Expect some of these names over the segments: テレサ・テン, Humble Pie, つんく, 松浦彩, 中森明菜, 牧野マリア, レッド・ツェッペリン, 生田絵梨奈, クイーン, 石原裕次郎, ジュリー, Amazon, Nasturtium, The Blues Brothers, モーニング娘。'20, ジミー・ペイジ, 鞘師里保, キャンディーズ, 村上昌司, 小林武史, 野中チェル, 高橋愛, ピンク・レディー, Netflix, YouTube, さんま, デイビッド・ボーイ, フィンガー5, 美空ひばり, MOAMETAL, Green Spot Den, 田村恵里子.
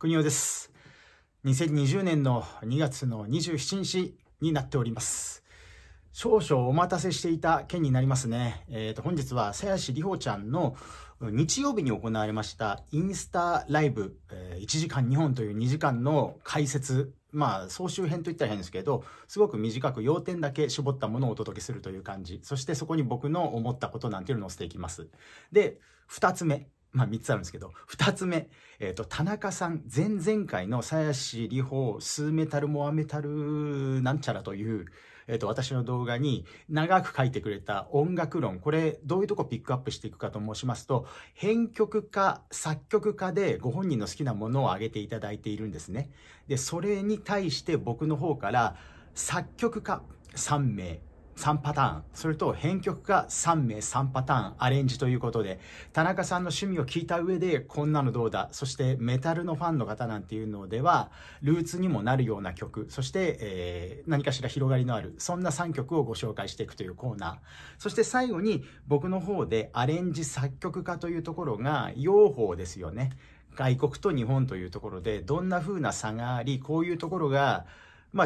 国尾です。2020年の2月の27日になっております。少々お待たせしていた件になりますね。本日は鞘師里保ちゃんの日曜日に行われましたインスタライブ、1時間2本という2時間の解説、総集編といったら変ですけど、すごく短く要点だけ絞ったものをお届けするという感じ。そしてそこに僕の思ったことなんていうのを載せていきます。で、2つ目。3つあるんですけど、2つ目、田中さん、前々回の鞘師里保スーメタルモアメタルなんちゃらという、私の動画に長く書いてくれた音楽論、これどういうとこピックアップしていくかと申しますと、編曲家、作曲家でご本人の好きなものを挙げていただいているんですね。で、それに対して僕の方から作曲家3名。3パターン、それと編曲が3名3パターンアレンジということで、田中さんの趣味を聞いた上でこんなのどうだ、そしてメタルのファンの方なんていうのではルーツにもなるような曲、そして、何かしら広がりのある、そんな3曲をご紹介していくというコーナー。そして最後に僕の方でアレンジ作曲家というところが用法ですよね。外国と日本というところでどんな風な差があり、こういうところが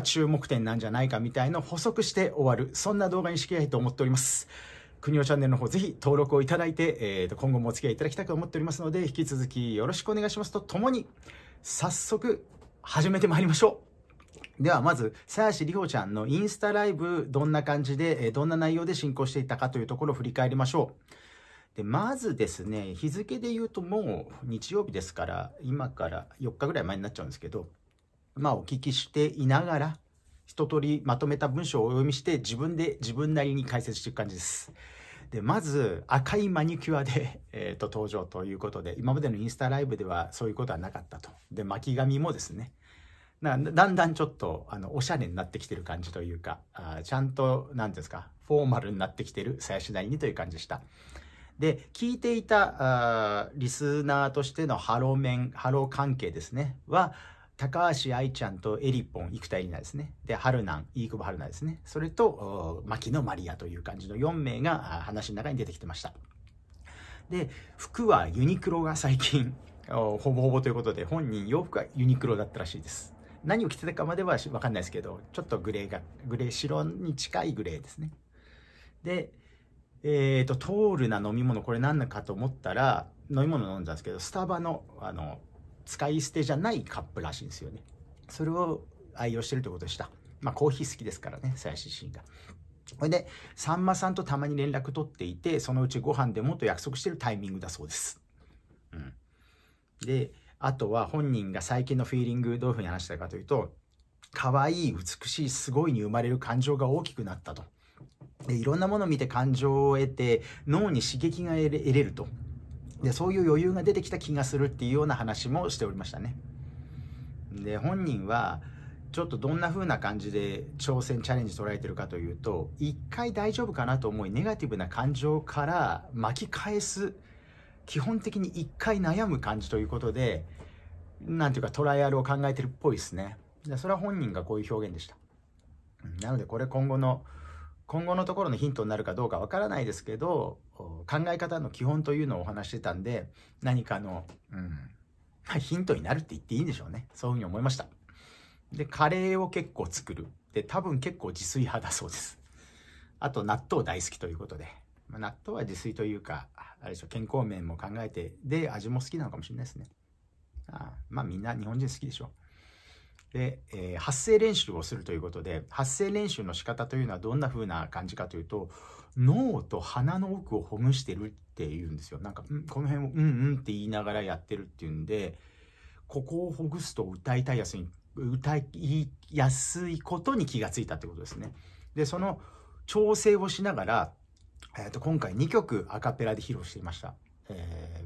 注目点なんじゃないかみたいの補足して終わる、そんな動画にしていきたいと思っております。国尾チャンネルの方ぜひ登録をいただいて、今後もお付き合いいただきたいと思っておりますので、引き続きよろしくお願いしますとともに、早速始めてまいりましょう。ではまず鞘師里保ちゃんのインスタライブ、どんな感じでどんな内容で進行していたかというところを振り返りましょう。でまずですね、日付で言うともう日曜日ですから、今から4日ぐらい前になっちゃうんですけど、お聞きしていながら一通りまとめた文章をお読みして、自分なりに解説していく感じです。でまず赤いマニキュアで、登場ということで、今までのインスタライブではそういうことはなかったと。で巻き髪もですね、だんだんちょっとおしゃれになってきてる感じというか、ちゃんと何ですか、フォーマルになってきてる鞘師なりにという感じでした。で聞いていたリスナーとしてのハロー関係ですねは、高橋愛ちゃんとエリポン生田絵梨奈ですね。で春南飯窪春菜ですね。それと牧野マリアという感じの4名が話の中に出てきてました。で服はユニクロが最近ほぼほぼということで、本人洋服はユニクロだったらしいです。何を着てたかまでは分かんないですけど、ちょっと白に近いグレーですね。でトールな飲み物、これ何なのかと思ったら、飲み物飲んだんですけど、スタバの使い捨てじゃないカップらしいんですよね。それを愛用してるということでした。コーヒー好きですからね、鞘師自身が。それでさんまさんとたまに連絡取っていて、そのうちご飯でもと約束してるタイミングだそうです、であとは本人が最近のフィーリング、どういうふうに話したかというと、可愛い、美しい、すごいに生まれる感情が大きくなったと。でいろんなものを見て感情を得て、脳に刺激が得れると。でそういう余裕が出てきた気がするっていうような話もしておりましたね。で本人はちょっとどんな風な感じで挑戦チャレンジ捉えてるかというと、一回大丈夫かなと思いネガティブな感情から巻き返す、基本的に一回悩む感じということで、なんていうかトライアルを考えてるっぽいですね。でそれは本人がこういう表現でした。なのでこれ今後のところのヒントになるかどうかわからないですけど、考え方の基本というのをお話してたんで、何かの、ヒントになるって言っていいんでしょうね。そういうふうに思いました。でカレーを結構作る。で多分結構自炊派だそうです。あと納豆大好きということで、納豆は自炊というかあれでしょ、健康面も考えて、で味も好きなのかもしれないですね。みんな日本人好きでしょ。で発声練習をするということで、発声練習の仕方というのはどんな風な感じかというと、脳と鼻の奥をほぐしてるっていうんですよ。この辺を「うんうん」って言いながらやってるっていうんで、ここをほぐすと歌いやすいことに気がついたってことですね。でその調整をしながら、今回2曲アカペラで披露していました。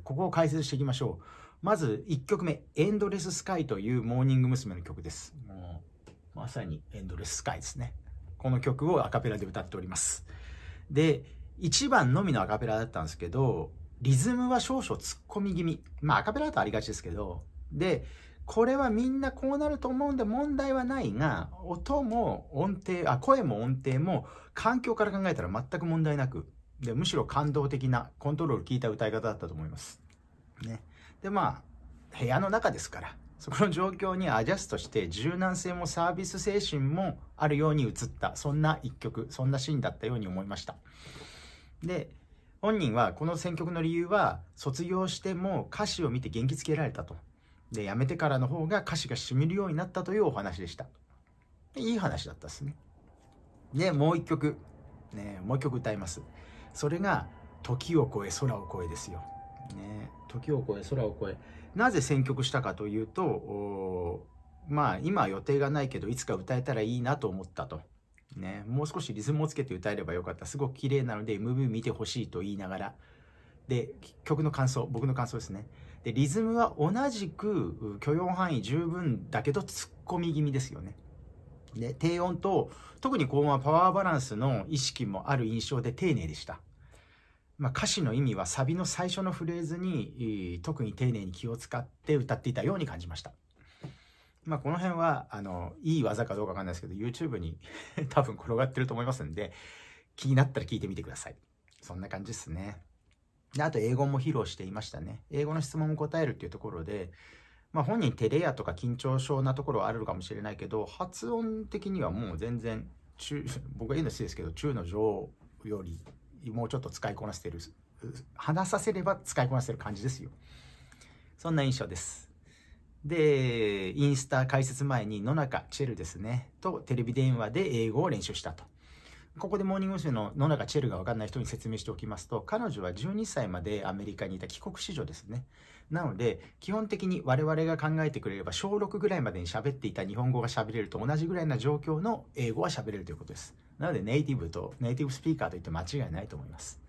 ここを解説していきましょう。まず1曲目、エンドレススカイというモーニング娘。の曲です。もうまさにエンドレススカイですね。この曲をアカペラで歌っております。で、1番のみのアカペラだったんですけど、リズムは少々突っ込み気味。アカペラだとありがちですけど、で、これはみんなこうなると思うんで問題はないが、声も音程も環境から考えたら全く問題なく、でむしろ感動的なコントロール効いた歌い方だったと思います。ね。で部屋の中ですからそこの状況にアジャストして柔軟性もサービス精神もあるように映った、そんな一曲、そんなシーンだったように思いました。で本人はこの選曲の理由は、卒業しても歌詞を見て元気づけられたと、で辞めてからの方が歌詞がしみるようになったというお話でした。でいい話だったですね。でもう一曲、もう一曲歌います。それが「時を越え空を越え」ですよ。時を越え空を越え、なぜ選曲したかというと、まあ今は予定がないけどいつか歌えたらいいなと思ったと、もう少しリズムをつけて歌えればよかった、すごく綺麗なので MV 見てほしいと言いながら、で曲の感想、僕の感想ですね。でリズムは同じく許容範囲十分だけど突っ込み気味ですよね。で低音と特に高音はパワーバランスの意識もある印象で丁寧でした。まあ、歌詞の意味はサビの最初のフレーズに特に丁寧に気を使って歌っていたように感じました。まあ、この辺はいい技かどうかわかんないですけど YouTube に多分転がってると思いますんで、気になったら聞いてみてください。そんな感じですね。であと英語も披露していましたね。英語の質問も答えるっていうところで、まあ、本人照れ屋とか緊張症なところはあるかもしれないけど、発音的にはもう全然僕が言うの好きですけど中の女王よりもうちょっと使いこなせてる、話させれば使いこなせる感じですよ。そんな印象です。でインスタ開設前に野中チェルですねとテレビ電話で英語を練習したと。ここでモーニング娘。の野中チェルが分かんない人に説明しておきますと、彼女は12歳までアメリカにいた帰国子女ですね。なので基本的に我々が考えてくれれば小6ぐらいまでに喋っていた日本語が喋れると同じぐらいな状況の英語は喋れるということです。なのでネイティブスピーカーといって間違いないと思います。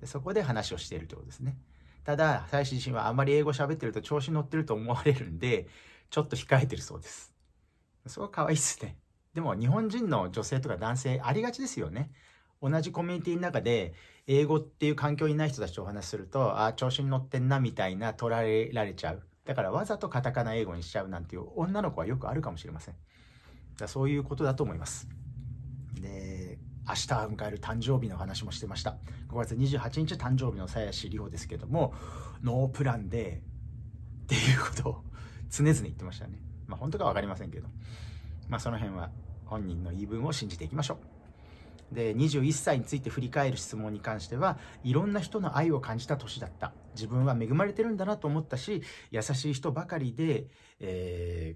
でそこで話をしているということですね。ただ、大使自身はあまり英語喋ってると調子に乗ってると思われるんで、ちょっと控えてるそうです。すごい可愛いですね。でも日本人の女性とか男性ありがちですよね。同じコミュニティの中で英語っていう環境にない人たちとお話しすると、ああ調子に乗ってんなみたいな取られられちゃう。だからわざとカタカナ英語にしちゃうなんていう女の子はよくあるかもしれません。だそういうことだと思います。で明日迎える誕生日の話もしてました。5月28日誕生日の鞘師里帆ですけども、ノープランでっていうことを常々言ってましたね。まあ本当か分かりませんけど、まあ、その辺は本人の言い分を信じていきましょう。で21歳について振り返る質問に関しては、いろんな人の愛を感じた年だった、自分は恵まれてるんだなと思ったし、優しい人ばかりで、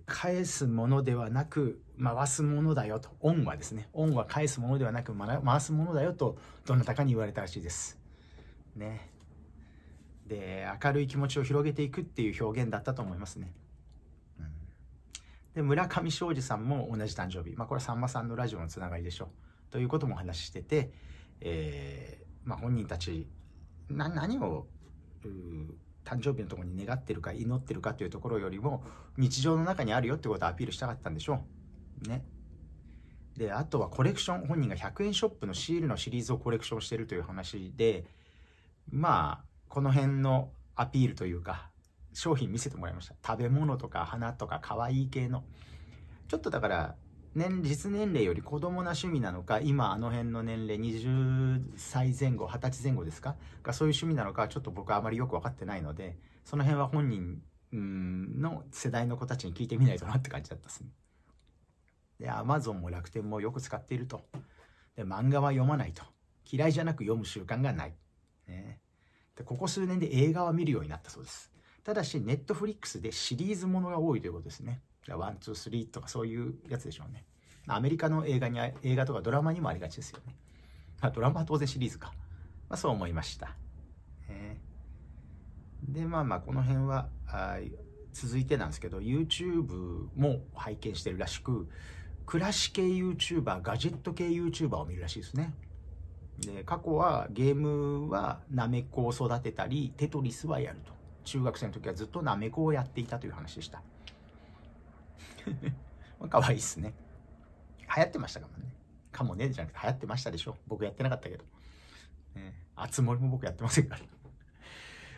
返すものではなく回すものだよと、恩はですね、恩は返すものではなく回すものだよとどなたかに言われたらしいですね。で明るい気持ちを広げていくっていう表現だったと思いますね。で村上昌司さんも同じ誕生日、まあ、これはさんまさんのラジオのつながりでしょうということもお話ししてて、まあ、本人たち何を誕生日のところに願ってるか祈ってるかというところよりも日常の中にあるよってことをアピールしたかったんでしょうね。であとはコレクション、本人が100円ショップのシールのシリーズをコレクションしてるという話で、まあこの辺のアピールというか商品見せてもらいました。食べ物とか花とか可愛い系の、ちょっとだから実年齢より子供な趣味なのか、今あの辺の年齢20歳前後20歳前後ですかがそういう趣味なのかちょっと僕はあまりよく分かってないので、その辺は本人の世代の子たちに聞いてみないとなって感じだったですね。で Amazon も楽天もよく使っていると。で漫画は読まないと、嫌いじゃなく読む習慣がない、でここ数年で映画は見るようになったそうです。ただし、Netflix でシリーズものが多いということですね。ワン、ツー、スリーとかそういうやつでしょうね。アメリカの映画とかドラマにもありがちですよね。まあ、ドラマは当然シリーズか。まあ、そう思いました。で、まあ、この辺は続いてなんですけど、YouTube も拝見してるらしく、暮らし系 YouTuber、ガジェット系 YouTuber を見るらしいですね。で、過去はゲームはナメコを育てたり、テトリスはやると。中学生の時はずっとナメコをやっていたという話でした。かわいいですね。流行ってましたかもね。かもねじゃなくて流行ってましたでしょ。僕やってなかったけど。あつ森も僕やってませんから。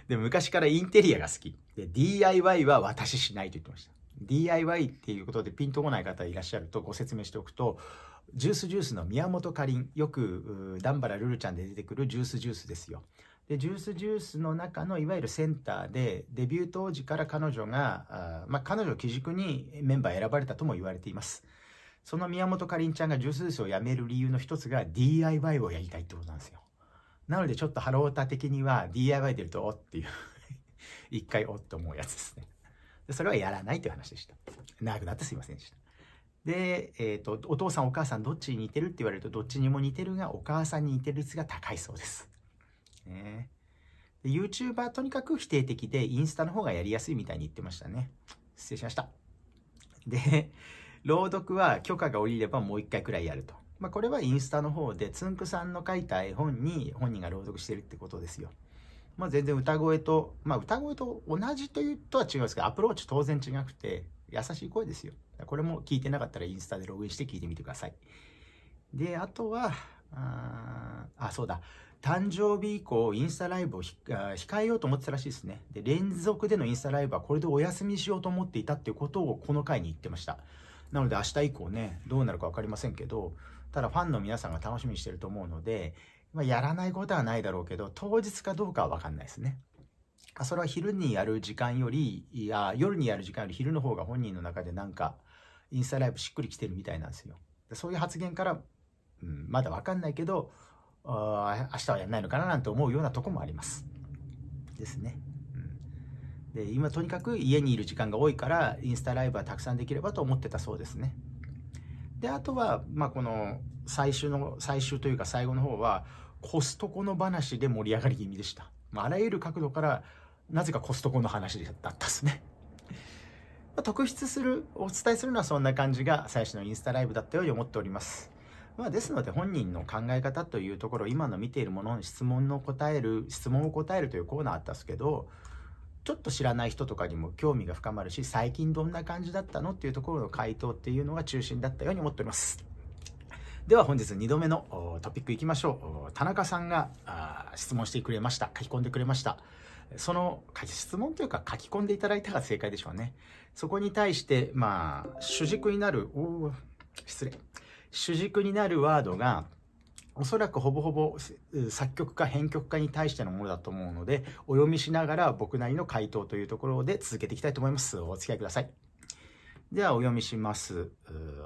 で昔からインテリアが好きで DIY は私しないと言ってました。DIY っていうことでピンとこない方いらっしゃるとご説明しておくと、ジュースの宮本かりん、よくダンバラルルちゃんで出てくるジュースですよ。でジュースの中のいわゆるセンターで、デビュー当時から彼女が、彼女を基軸にメンバー選ばれたとも言われています。その宮本かりんちゃんがジュースジュースをやめる理由の一つが DIY をやりたいってことなんですよ。なのでちょっとハロータ的には DIY 出るとおっていう一回おって思うやつですね。でそれはやらないという話でした。長くなってすいませんでした。で、お父さんお母さんどっちに似てるって言われると、どっちにも似てるがお母さんに似てる率が高いそうです。ね、で YouTuber はとにかく否定的でインスタの方がやりやすいみたいに言ってましたね。失礼しました。で朗読は許可が下りればもう一回くらいやると。これはインスタの方でつんくさんの書いた絵本に本人が朗読してるってことですよ。全然歌声と同じというとは違うんですけど、アプローチ当然違くて優しい声ですよ。これも聞いてなかったらインスタでログインして聞いてみてください。であとはそうだ、誕生日以降インスタライブを控えようと思ってたらしいですね。で連続でのインスタライブはこれでお休みしようと思っていたっていうことをこの回に言ってました。なので明日以降ね、どうなるか分かりませんけど、ただファンの皆さんが楽しみにしてると思うので、やらないことはないだろうけど、当日かどうかは分かんないですね。それは昼にやる時間より、夜にやる時間より昼の方が本人の中でなんかインスタライブしっくりきてるみたいなんですよ。そういう発言から、まだ分かんないけど、明日はやらないのかななんて思うようなとこもあります。ですね。で今とにかく家にいる時間が多いからインスタライブはたくさんできればと思ってたそうですね。であとは、この最終というか最後の方はコストコの話で盛り上がり気味でした。あらゆる角度からなぜかコストコの話だったですね。お伝えするのはそんな感じが最初のインスタライブだったように思っております。ですので本人の考え方というところ、今の見ているものの質問を答えるというコーナーあったんですけど、ちょっと知らない人とかにも興味が深まるし、最近どんな感じだったのっていうところの回答っていうのが中心だったように思っております。では本日2度目のトピックいきましょう。田中さんが質問してくれました。書き込んでくれました。その質問というか書き込んでいただいたが正解でしょうね。そこに対して主軸になるワードがおそらくほぼほぼ作曲家編曲家に対してのものだと思うので、お読みしながら僕なりの回答というところで続けていきたいと思います。お付き合いください。ではお読みします。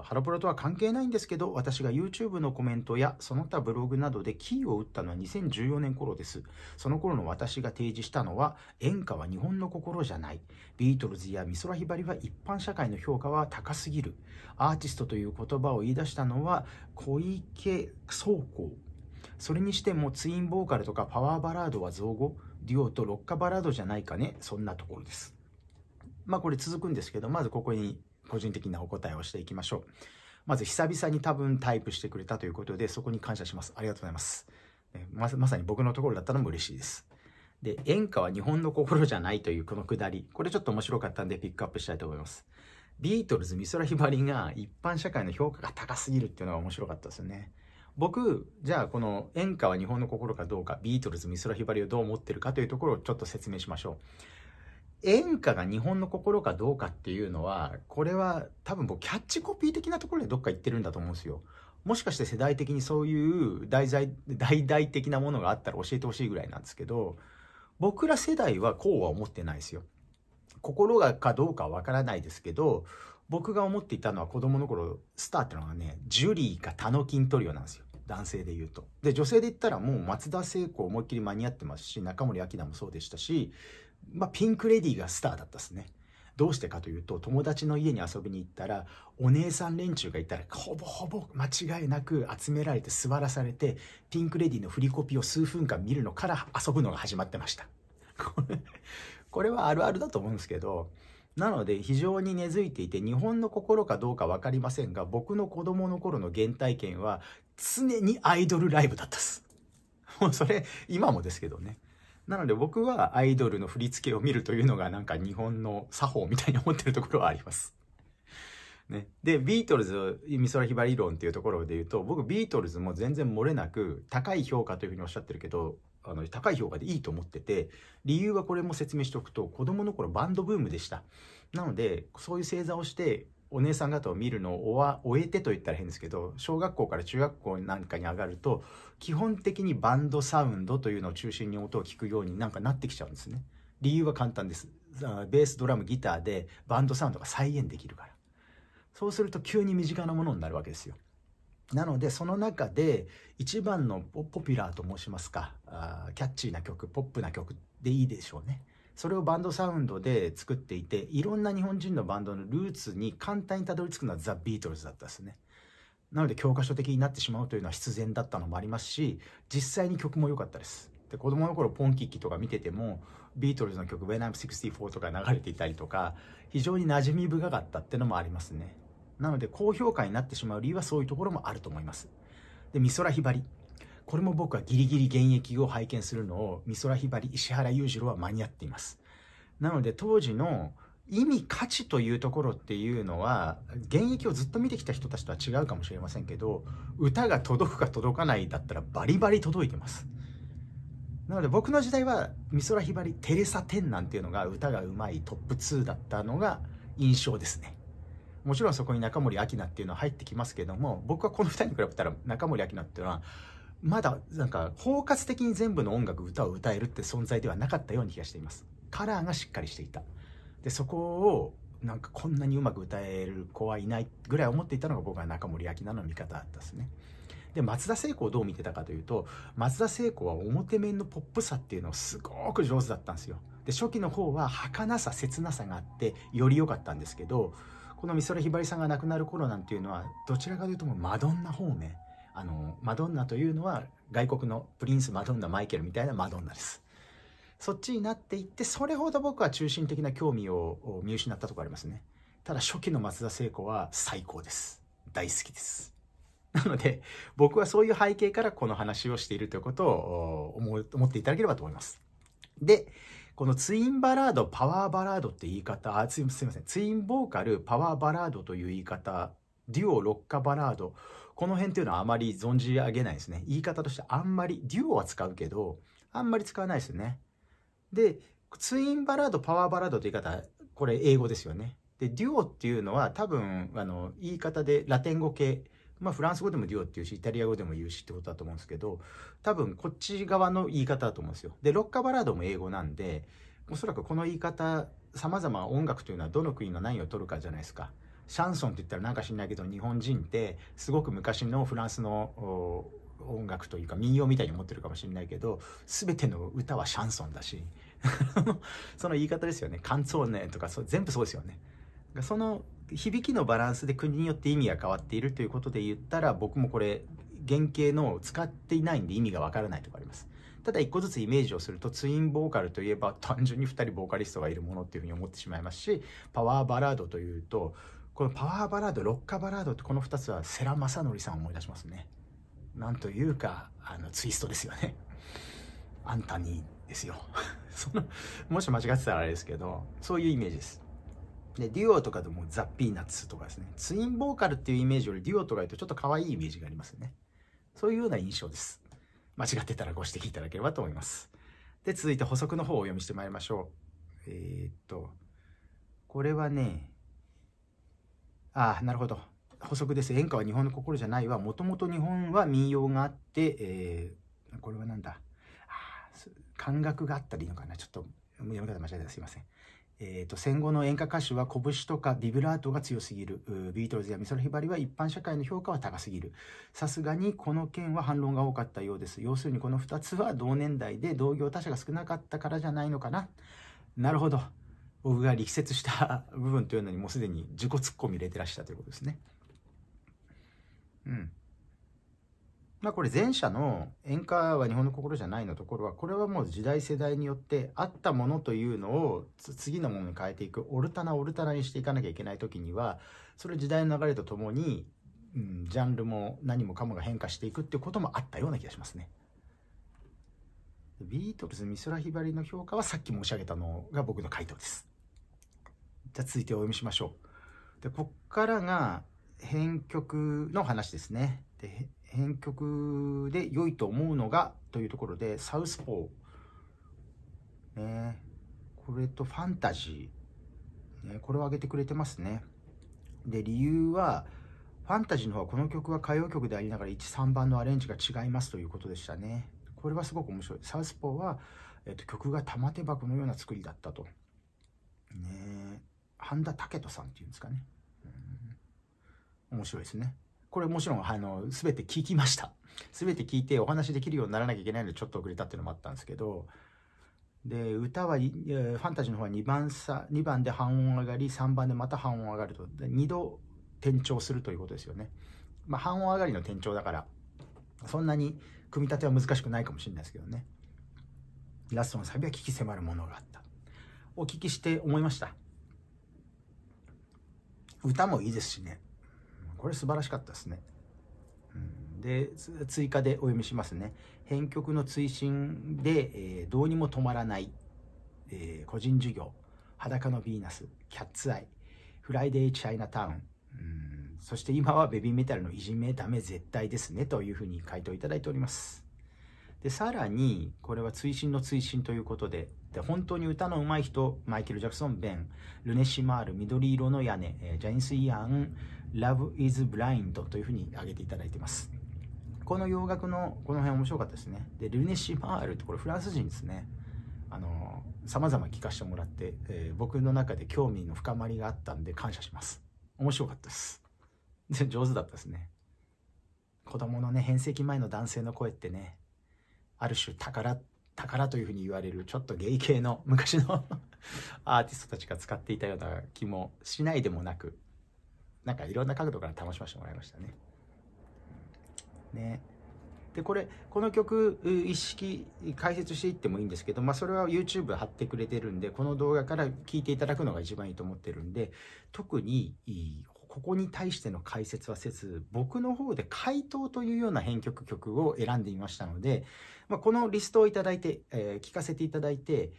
ハロプロとは関係ないんですけど、私が YouTube のコメントやその他ブログなどでキーを打ったのは2014年頃です。その頃の私が提示したのは、演歌は日本の心じゃない、ビートルズや美空ひばりは一般社会の評価は高すぎる、アーティストという言葉を言い出したのは小池総工、それにしてもツインボーカルとかパワーバラードは造語、デュオとロッカバラードじゃないかね、そんなところです。これ続くんですけど、まずここに個人的なお答えをしていきましょう。まず久々に多分タイプしてくれたということで、そこに感謝します。ありがとうございます。まさに僕のところだったのも嬉しいです。で、演歌は日本の心じゃないというこのくだり、これちょっと面白かったんでピックアップしたいと思います。ビートルズ、美空ひばりが一般社会の評価が高すぎるっていうのが面白かったですよね。僕、じゃあこの演歌は日本の心かどうか、ビートルズ、美空ひばりをどう思ってるかというところをちょっと説明しましょう。演歌が日本の心かどうかっていうのは、これは多分キャッチコピー的なところでどっか言ってるんだと思うんですよ。もしかして世代的にそういう大々的なものがあったら教えてほしいぐらいなんですけど、僕ら世代はこうは思ってないですよ。心がかどうかはわからないですけど、僕が思っていたのは子供の頃、スターってのがね、ジュリーかタノキントリオなんですよ。男性で言うと。で、女性で言ったらもう松田聖子思いっきり間に合ってますし、中森明菜もそうでしたし、ピンクレディーがスターだったですね。どうしてかというと、友達の家に遊びに行ったらお姉さん連中がいたらほぼほぼ間違いなく集められて座らされて、ピンクレディーの振りコピを数分間見るのから遊ぶのが始まってました。これはあるあるだと思うんですけど、なので非常に根付いていて、日本の心かどうか分かりませんが、僕の子供の頃の原体験は常にアイドルライブだったっす。もうそれ今もですけどね。なので僕はアイドルの振り付けを見るというのがなんか日本の作法みたいに思ってるところはあります。ね、でビートルズ美空ひばり論っていうところで言うと、僕ビートルズも全然漏れなく高い評価というふうにおっしゃってるけど、高い評価でいいと思ってて、理由はこれも説明しておくと、子供の頃バンドブームでした。なのでそういう正座をしてお姉さん方を見るのを終えてと言ったら変ですけど、小学校から中学校なんかに上がると基本的にバンドサウンドというのを中心に音を聞くようになんかなってきちゃうんですね。理由は簡単です。ベース、ドラム、ギターでバンドサウンドが再現できるから。そうすると急に身近なものになるわけですよ。なのでその中で一番のポピュラーと申しますか、キャッチーな曲、ポップな曲でいいでしょうね。それをバンドサウンドで作っていて、いろんな日本人のバンドのルーツに簡単にたどり着くのはザ・ビートルズだったんですね。なので教科書的になってしまうというのは必然だったのもありますし、実際に曲も良かったです。で子供の頃ポンキッキとか見ててもビートルズの曲「When I'm 64」とか流れていたりとか、非常に馴染み深かったっていうのもありますね。なので高評価になってしまう理由はそういうところもあると思います。で美空ひばり、これも僕はギリギリ現役を拝見するのを美空ひばり、石原裕次郎は間に合っています。なので当時の意味、価値というところっていうのは現役をずっと見てきた人たちとは違うかもしれませんけど、歌が届くか届かないだったらバリバリ届いてます。なので僕の時代は美空ひばり、テレサ・テンなんていうのが歌がうまいトップ2だったのが印象ですね。もちろんそこに中森明菜っていうのは入ってきますけども、僕はこの2人に比べたら中森明菜っていうのはまだなんか包括的に全部の音楽、歌を歌えるって存在ではなかったように気がしています。カラーがしっかりしていた。でそこをなんかこんなにうまく歌える子はいないぐらい思っていたのが僕は中森明菜の見方だったですね。で松田聖子をどう見てたかというと、松田聖子は表面のポップさっていうのをすごく上手だったんですよ。で初期の方は儚さ、切なさがあってより良かったんですけど、この美空ひばりさんが亡くなる頃なんていうのはどちらかというともうマドンナ方面、マドンナというのは外国のプリンス、マドンナ、マイケルみたいなマドンナです。そっちになっていって、それほど僕は中心的な興味を見失ったところありますね。ただ初期の松田聖子は最高です。大好きです。なので僕はそういう背景からこの話をしているということを思っていただければと思います。でこのツインバラード、パワーバラードって言い方、すいません、ツインボーカル、パワーバラードという言い方、デュオ、六花バラード、この辺っていうのはあまり存じ上げないですね。言い方としてあんまり、デュオは使うけど、あんまり使わないですよね。で、ツインバラード、パワーバラードという言い方、これ英語ですよね。で、デュオっていうのは多分、言い方でラテン語系、フランス語でもデュオっていうし、イタリア語でも言うしってことだと思うんですけど、多分こっち側の言い方だと思うんですよ。で、ロッカーバラードも英語なんで、おそらくこの言い方、様々音楽というのはどの国の何を取るかじゃないですか。シャンソンって言ったらなんか知んないけど、日本人ってすごく昔のフランスの音楽というか民謡みたいに思ってるかもしれないけど、全ての歌はシャンソンだし、その言い方ですよね。カンツォーネとか全部そうですよね。その響きのバランスで国によって意味が変わっているということで言ったら、僕もこれ原型のを使っていないんで意味がわからないところあります。ただ一個ずつイメージをすると、ツインボーカルといえば単純に2人ボーカリストがいるものっていうふうに思ってしまいますし、パワーバラードというと、このパワーバラード、ロッカーバラードってこの2つは世良公則さんを思い出しますね。なんというかツイストですよね。あんたにですよ。もし間違ってたらあれですけど、そういうイメージです。でデュオとかでもザ・ピーナッツとかですね、ツインボーカルっていうイメージよりデュオとか言うとちょっと可愛いイメージがありますよね。そういうような印象です。間違ってたらご指摘いただければと思います。で続いて補足の方をお読みしてまいりましょう。これはね、なるほど、補足です。演歌は日本の心じゃないは、もともと日本は民謡があって、これはなんだ、感覚があったらいいのかな、ちょっと読み方間違えたらすいません。戦後の演歌歌手は拳とかビブラートが強すぎる。ビートルズや美空ひばりは一般社会の評価は高すぎる。さすがにこの件は反論が多かったようです。要するにこの2つは同年代で同業他社が少なかったからじゃないのかな。なるほど、僕が力説した部分というのにもうすでに自己ツッコミ入れてらしたということですね。これ前者の演歌は日本の心じゃないのところは、これはもう時代世代によってあったものというのを次のものに変えていく、オルタナにしていかなきゃいけない時には、それ時代の流れとともに、ジャンルも何もかもが変化していくっていうこともあったような気がしますね。ビートルズ、美空ひばりの評価はさっき申し上げたのが僕の回答です。じゃあ続いてお読みしましょう。でこっからが編曲の話ですね。で編曲で良いと思うのがというところで、サウスポー、これとファンタジー、これを挙げてくれてますね。で、理由はファンタジーの方はこの曲は歌謡曲でありながら1、3番のアレンジが違いますということでしたね。これはすごく面白い。サウスポーは、曲が玉手箱のような作りだったと。半田武人さんっていうんですかね。面白いですね。これもちろん全て聞きました。全て聞いてお話できるようにならなきゃいけないのでちょっと遅れたっていうのもあったんですけど、で歌はファンタジーの方は2番で半音上がり、3番でまた半音上がると、2度転調するということですよね。まあ、半音上がりの転調だからそんなに組み立ては難しくないかもしれないですけどね。ラストのサビは聞き迫るものがあった。お聞きして思いました。歌もいいですしね。これ素晴らしかったですね。で、追加でお読みしますね。編曲の追伸で、どうにも止まらない、個人授業、裸のヴィーナス、キャッツアイ、フライデー・チャイナタウン、そして今はベビーメタルのいじめダメ絶対ですねというふうに回答いただいております。で、さらに、これは追伸の追伸ということで、本当に歌の上手い人、マイケル・ジャクソン、ベン、ルネシマール、緑色の屋根、ジャニス・イアン、ラブ・イズ・ブラインドというふうに挙げていただいています。この洋楽のこの辺面白かったですね。で、ルネシマールってこれフランス人ですね。様々聞かせてもらって、僕の中で興味の深まりがあったんで感謝します。面白かったです。で、上手だったですね。子供のね、変声期前の男性の声ってね、ある種宝というふうに言われるちょっとゲイ系の昔のアーティストたちが使っていたような気もしないでもなく、なんかいろんな角度から楽しませてもらいましたね。で、この曲一式解説していってもいいんですけど、まあ、それは YouTube 貼ってくれてるんで、この動画から聞いていただくのが一番いいと思ってるんで、特にここに対しての解説はせず、僕の方で回答というような編曲曲を選んでみましたので、まあ、このリストをいただいて、聞かせていただいて、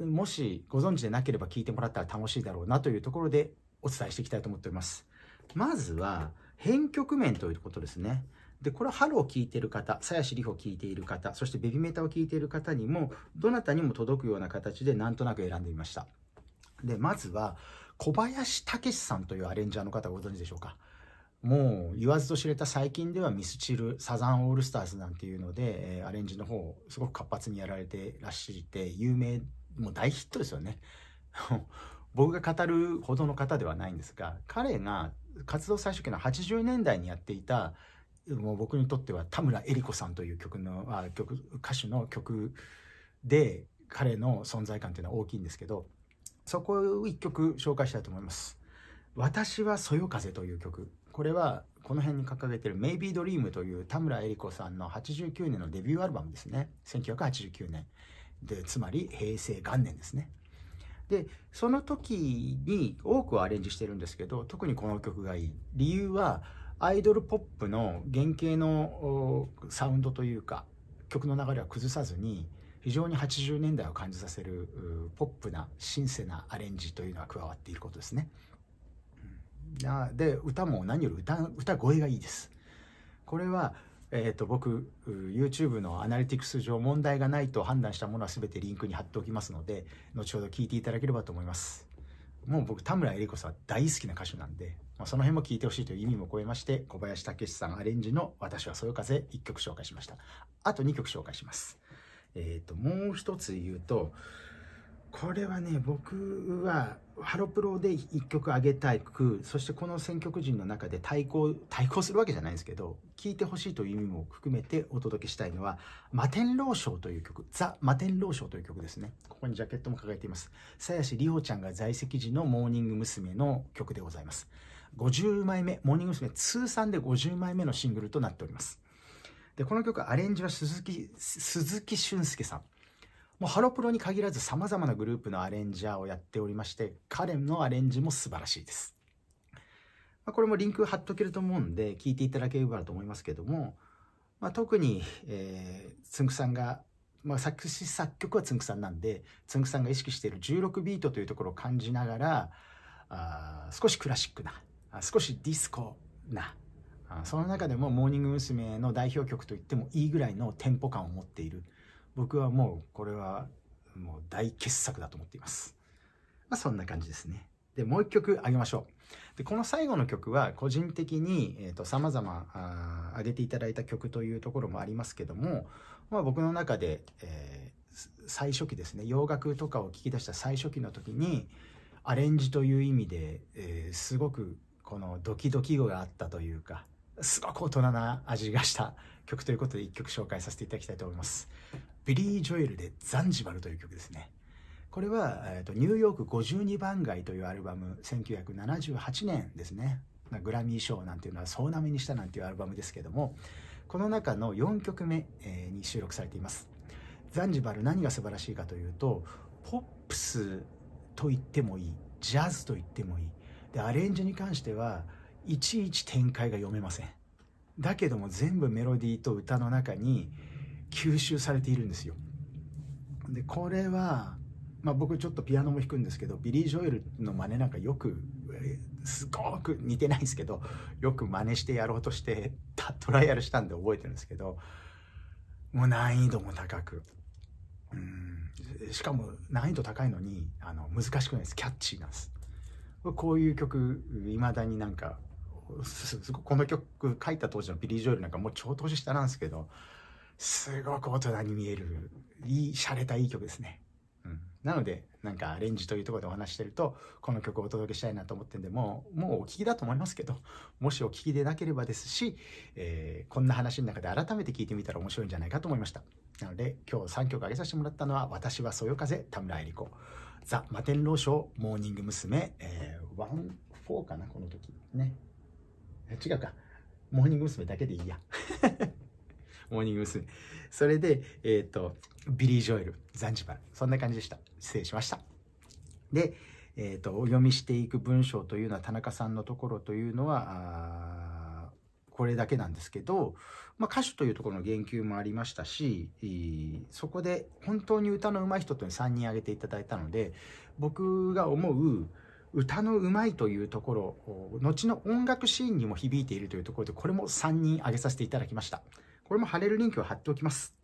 もしご存知でなければ聞いてもらったら楽しいだろうなというところでお伝えしていきたいと思っております。まずは編曲面ということですね。で、これはハローを聴いている方、鞘師里保を聴いている方、そしてベビメタを聴いている方にも、どなたにも届くような形でなんとなく選んでみました。で、まずは、小林武史さんというアレンジャーの方ご存知でしょうか。もう言わずと知れた最近ではミスチル、サザンオールスターズなんていうので、アレンジの方をすごく活発にやられてらっしゃって、有名、もう大ヒットですよね。僕が語るほどの方ではないんですが、彼が活動最初期の80年代にやっていた、もう僕にとっては田村恵里子さんという歌手の曲で、彼の存在感というのは大きいんですけど、そこを1曲紹介したいと思います。私はそよ風という曲。これはこの辺に掲げている Maybe Dream という田村恵里子さんの89年のデビューアルバムですね。1989年。で、つまり平成元年ですね。で、その時に多くはアレンジしてるんですけど、特にこの曲がいい。理由はアイドルポップの原型のサウンドというか、曲の流れは崩さずに、非常に80年代を感じさせるポップなシンセなアレンジというのが加わっていることですね。で、歌も何より歌声がいいです。これは、僕 YouTube のアナリティクス上問題がないと判断したものは全てリンクに貼っておきますので、後ほど聴いていただければと思います。もう僕田村恵里子さん大好きな歌手なんで、まあ、その辺も聴いてほしいという意味も超えまして、小林武史さんアレンジの「私はそよ風」1曲紹介しました。あと2曲紹介します。もう一つ言うと、これはね、僕はハロプロで1曲あげたく、そしてこの選曲陣の中で対抗するわけじゃないんですけど、聴いてほしいという意味も含めてお届けしたいのは摩天楼ショーという曲、ザ・摩天楼ショーという曲ですね。ここにジャケットも掲げています。鞘師里保ちゃんが在籍時のモーニング娘。の曲でございます。50枚目、モーニング娘。通算で50枚目のシングルとなっております。で、この曲アレンジは鈴木俊介さん。もうハロプロに限らず様々なグループのアレンジャーをやっておりまして、彼のアレンジも素晴らしいです。まあ、これもリンク貼っとけると思うんで、聴いていただければと思いますけども、まあ、特につんくさんが、まあ、作詞作曲はつんくさんなんで、つんくさんが意識している16ビートというところを感じながら、少しクラシックな、少しディスコな、その中でもモーニング娘。の代表曲といってもいいぐらいのテンポ感を持っている。僕はもうこれはもう大傑作だと思っています。まあ、そんな感じですね。でもう一曲あげましょう。でこの最後の曲は個人的に、様々あげていただいた曲というところもありますけども、まあ、僕の中で、最初期ですね、洋楽とかを聴き出した最初期の時にアレンジという意味で、すごくこのドキドキ語があったというか、すごく大人な味がした曲ということで1曲紹介させていただきたいと思います。ビリー・ジョエルでザンジバルという曲ですね。これは、ニューヨーク52番街というアルバム、1978年ですね、グラミー賞なんていうのは総なめにしたなんていうアルバムですけども、この中の4曲目に収録されています。ザンジバル、何が素晴らしいかというと、ポップスと言ってもいい、ジャズと言ってもいいで、アレンジに関してはいちいち展開が読めません。だけども全部メロディーと歌の中に吸収されているんですよ。でこれは、まあ、僕ちょっとピアノも弾くんですけど、ビリー・ジョエルの真似なんかよく、すごく似てないんですけど、よく真似してやろうとしてトライアルしたんで覚えてるんですけど、もう難易度も高く、しかも難易度高いのに難しくないです、キャッチーなんです。こういう曲いまだになんかすごく、この曲書いた当時のビリー・ジョエルなんかもう超年下なんですけど、すごく大人に見える、いい洒落たいい曲ですね、なのでなんかアレンジというところでお話してると、この曲をお届けしたいなと思ってんで、もうお聞きだと思いますけど、もしお聞きでなければですし、こんな話の中で改めて聞いてみたら面白いんじゃないかと思いました。なので今日3曲挙げさせてもらったのは、私はそよ風、田村愛理子、ザ・摩天楼ショー、モーニング娘。14かな、この時ね、違うか、モーニング娘だけでいいやモーニング娘。それで、ビリー・ジョエル、ザンジバル、そんな感じでした。失礼しました。で、お読みしていく文章というのは、田中さんのところというのはこれだけなんですけど、まあ、歌手というところの言及もありましたし、そこで本当に歌の上手い人というのを3人挙げていただいたので、僕が思う歌の上手いというところ、後の音楽シーンにも響いているというところで、これも3人挙げさせていただきました。これも貼れるリンクを貼っておきます。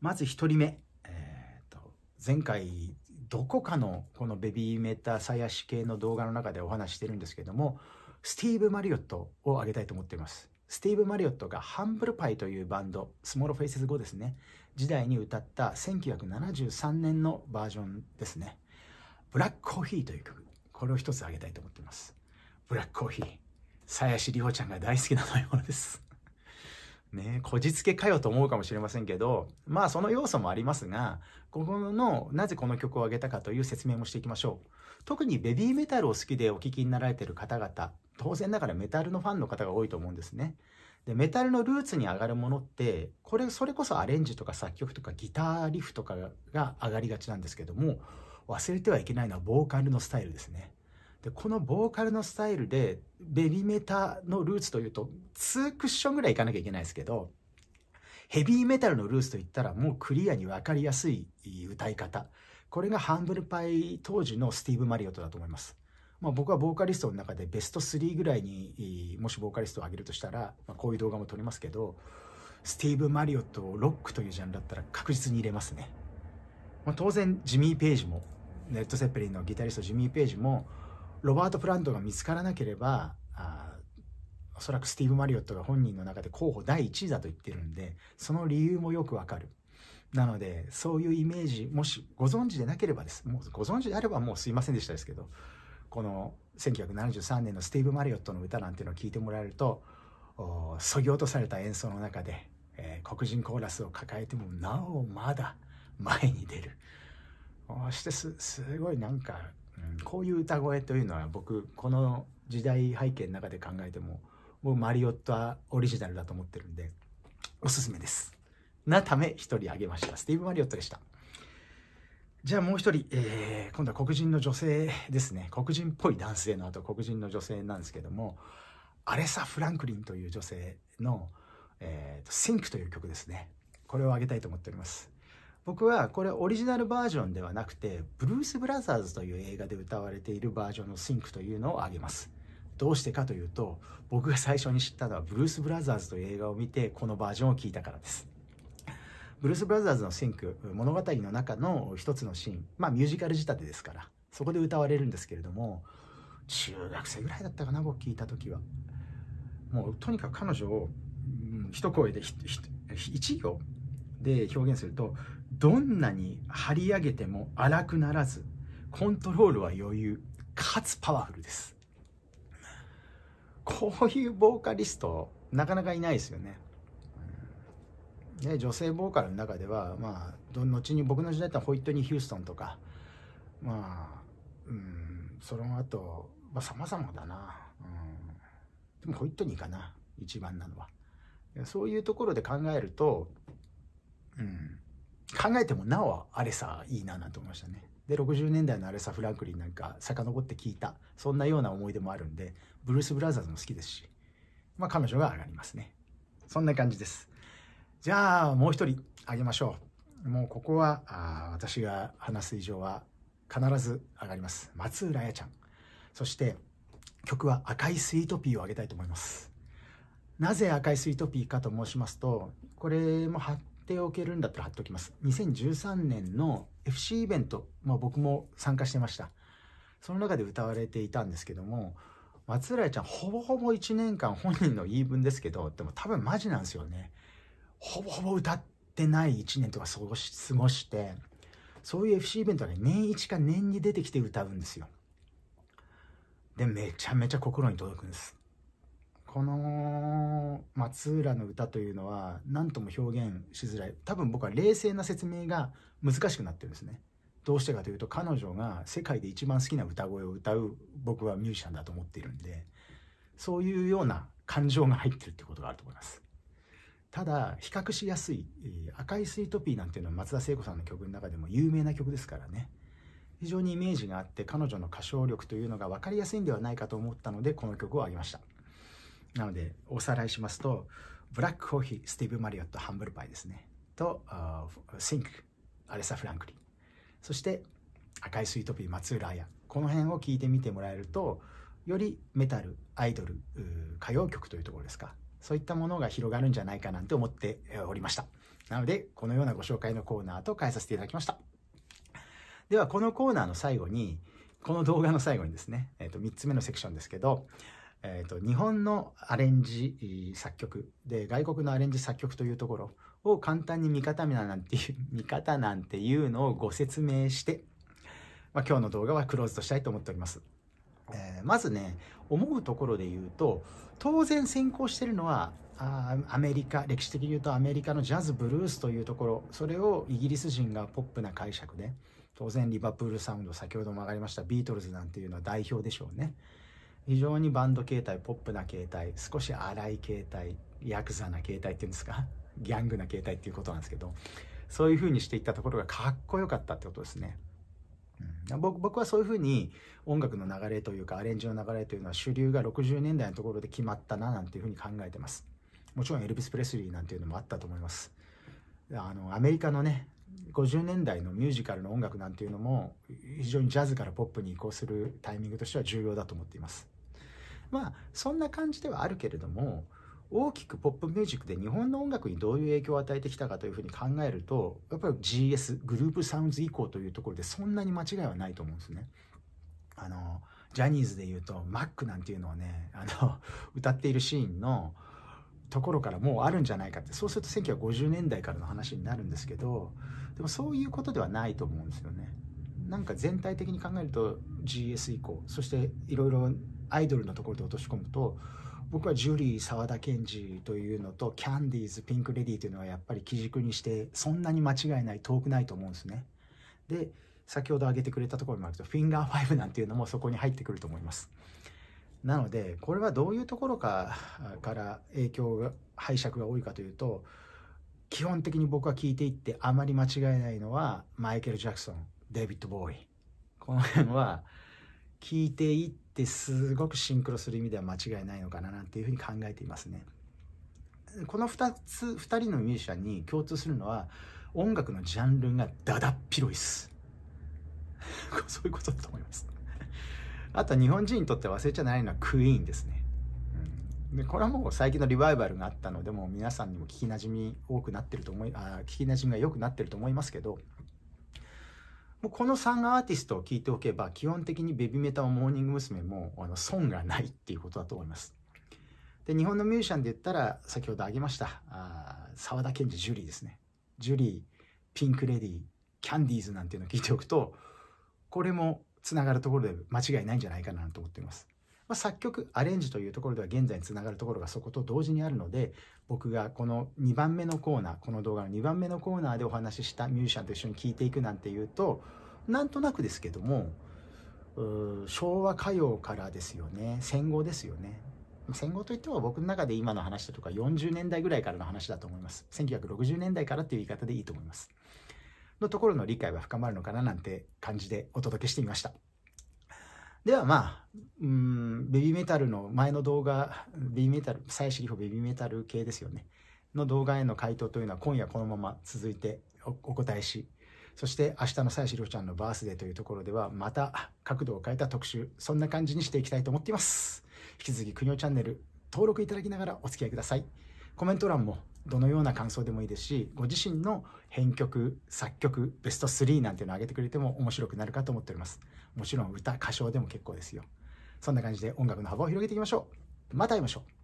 まず1人目、前回どこかのこのベビーメタサヤシ系の動画の中でお話してるんですけども、スティーブ・マリオットを挙げたいと思っています。スティーブ・マリオットがハンブルパイというバンド、スモールフェイセス5ですね、時代に歌った1973年のバージョンですね、ブラックコーヒーという曲、これを一つ挙げたいと思っています。ブラックコーヒー、鞘師里帆ちゃんが大好きな飲み物ですね、こじつけかよと思うかもしれませんけど、まあその要素もありますが、ここのなぜこの曲を上げたかという説明もしていきましょう。特にベビーメタルを好きでお聴きになられている方々、当然ながらメタルのファンの方が多いと思うんですね。でメタルのルーツに上がるものって、それこそアレンジとか作曲とかギターリフとかが上がりがちなんですけども、忘れてはいけないのはボーカルのスタイルですね。でこのボーカルのスタイルで、ベビーメタのルーツというと2クッションぐらいいかなきゃいけないですけど、ヘビーメタルのルーツといったらもうクリアに分かりやすい歌い方、これがハンブルパイ当時のスティーブ・マリオットだと思います。まあ、僕はボーカリストの中でベスト3ぐらいに、もしボーカリストを挙げるとしたら、まあ、こういう動画も撮りますけど、スティーブ・マリオットをロックというジャンルだったら確実に入れますね。まあ、当然ジミー・ペイジも、レッド・セッペリンのギタリストジミー・ペイジも、ロバート・プラントが見つからなければ、おそらくスティーブ・マリオットが本人の中で候補第1位だと言ってるんで、その理由もよくわかる。なのでそういうイメージ、もしご存知でなければです、もうご存知であればもうすいませんでしたですけど、この1973年のスティーブ・マリオットの歌なんていうのを聞いてもらえると、そぎ落とされた演奏の中で、黒人コーラスを抱えてもなおまだ前に出る、そして すごいなんか、こういう歌声というのは、僕この時代背景の中で考えても、僕マリオットはオリジナルだと思ってるんでおすすめですなため、1人あげました。スティーブ・マリオットでした。じゃあもう1人、今度は黒人の女性ですね。黒人っぽい男性の後、黒人の女性なんですけども、アレサ・フランクリンという女性の「Think」という曲ですね。これをあげたいと思っております。僕はこれオリジナルバージョンではなくて、ブルース・ブラザーズという映画で歌われているバージョンの「Think」というのをあげます。どうしてかというと、僕が最初に知ったのはブルース・ブラザーズという映画を見て、このバージョンを聴いたからです。ブルース・ブラザーズの「Think」、物語の中の一つのシーン、まあミュージカル仕立てですから、そこで歌われるんですけれども、中学生ぐらいだったかな、僕聞いた時は。もうとにかく彼女を一声で一行で表現すると、どんなに張り上げても荒くならず、コントロールは余裕かつパワフルです。こういうボーカリストなかなかいないですよね。で、女性ボーカルの中では、まあ後に僕の時代だったらホイットニー・ヒューストンとか、まあその後さまざまだな、でもホイットニーかな一番なのは。そういうところで考えると、考えてもなおアレサいいななんて思いましたね。で、60年代のアレサ・フランクリンなんか遡って聞いた、そんなような思い出もあるんで、ブルース・ブラザーズも好きですし、まあ彼女が上がりますね。そんな感じです。じゃあもう一人あげましょう。もうここは私が話す以上は必ず上がります。松浦彩ちゃん。そして曲は赤いスイートピーをあげたいと思います。なぜ赤いスイートピーかと申しますと、これも貼っておけるんだったら貼っておきます。2013年の FC イベント、僕も参加してました。その中で歌われていたんですけども、松浦彩ちゃんほぼほぼ1年間本人の言い分ですけど、でも多分マジなんですよね。ほぼほぼ歌ってない1年とか過ごして、そういう FC イベントはね、年1か年2出てきて歌うんですよ。で、めちゃめちゃ心に届くんです。この松浦の歌というのは何とも表現しづらい。多分僕は冷静な説明が難しくなってるんですね。どうしてかというと、彼女が世界で一番好きな歌声を歌う僕はミュージシャンだと思っているんで、そういうような感情が入ってるってことがあると思います。ただ比較しやすい赤いスイートピーなんていうのは松田聖子さんの曲の中でも有名な曲ですからね。非常にイメージがあって、彼女の歌唱力というのが分かりやすいんではないかと思ったので、この曲を挙げました。なのでおさらいしますと、ブラックコーヒー、スティーブ・マリオット、ハンブルパイですねと、シンク、アレサ・フランクリン、そして赤いスイートピー、松浦彩、この辺を聴いてみてもらえると、よりメタル、アイドル、歌謡曲というところですか、そういったものが広がるんじゃないかなんて思っておりました。なのでこのようなご紹介のコーナーと変えさせていただきました。ではこのコーナーの最後に、この動画の最後にですね、3つ目のセクションですけど、日本のアレンジ作曲で外国のアレンジ作曲というところを簡単に見方なんていうのをご説明して、今日の動画はクローズとしたいと思っております。まずね、思うところで言うと、当然先行してるのはアメリカ、歴史的に言うとアメリカのジャズ、ブルースというところ、それをイギリス人がポップな解釈で、当然リバプールサウンド、先ほども上がりましたビートルズなんていうのは代表でしょうね。非常にバンド形態、ポップな形態、少し荒い形態、ヤクザな形態っていうんですか、ギャングな形態っていうことなんですけど、そういう風にしていったところがかっこよかったってことですね。僕はそういう風に音楽の流れというかアレンジの流れというのは、主流が60年代のところで決まったななんていう風に考えてます。もちろんエルビス・プレスリーなんていうのもあったと思います。アメリカのね、50年代のミュージカルの音楽なんていうのも、非常にジャズからポップに移行するタイミングとしては重要だと思っています。そんな感じではあるけれども、大きくポップミュージックで日本の音楽にどういう影響を与えてきたかというふうに考えると、やっぱり GS、 グループサウンズ以降というところで、そんなに間違いはないと思うんですね。ジャニーズでいうとマックなんていうのをね、歌っているシーンのところからもうあるんじゃないかって、そうすると1950年代からの話になるんですけど、でもそういうことではないと思うんですよね。なんか全体的に考えると GS 以降、そしていろいろアイドルのところで落とし込むと、僕はジュリー、沢田研二というのと、キャンディーズ、ピンクレディーというのはやっぱり基軸にして、そんなに間違いない、遠くないと思うんですね。で、先ほど挙げてくれたところもあると、フィンガー5なんていうのもそこに入ってくると思います。なのでこれはどういうところから影響が、拝借が多いかというと、基本的に僕は聞いていってあまり間違いないのはマイケル・ジャクソン、デイビッド・ボーイ、この辺は聞いていってすごくシンクロする意味では間違いないのかななんていうふうに考えていますね。この2人のミュージシャンに共通するのは、音楽のジャンルがだだっ広いです。そういうことだと思います。あと日本人にとって忘れちゃないのはクイーンですね。でこれはもう最近のリバイバルがあったので、もう皆さんにも聞きなじみが良くなってると思いますけど、もうこの3アーティストを聴いておけば、基本的にベビメタもモーニング娘。も損がないっていうことだと思います。で、日本のミュージシャンで言ったら、先ほど挙げました、沢田研二、ジュリーですね。ジュリー、ピンク・レディー、キャンディーズなんていうのを聞いておくと、これもつながるところで間違いないんじゃないかなと思っています。まあ、作曲、アレンジというところでは現在につながるところがそこと同時にあるので、僕がこの2番目のコーナー、この動画の2番目のコーナーでお話ししたミュージシャンと一緒に聴いていくなんていうと、なんとなくですけども、昭和歌謡からですよね、戦後ですよね。戦後といっても僕の中で今の話だとか40年代ぐらいからの話だと思います。1960年代からっていう言い方でいいと思います。のところの理解は深まるのかななんて感じでお届けしてみました。ではまあ、ベビーメタルの前の動画、ベビーメタル、鞘師里保ベビーメタル系ですよね。の動画への回答というのは今夜このまま続いて お答えし、そして明日の鞘師里保ちゃんのバースデーというところではまた角度を変えた特集、そんな感じにしていきたいと思っています。引き続きくにおチャンネル登録いただきながらお付き合いください。コメント欄もどのような感想でもいいですし、ご自身の編曲、作曲、ベスト3なんていうのを上げてくれても面白くなるかと思っております。もちろん歌、歌唱でも結構ですよ。そんな感じで音楽の幅を広げていきましょう。また会いましょう。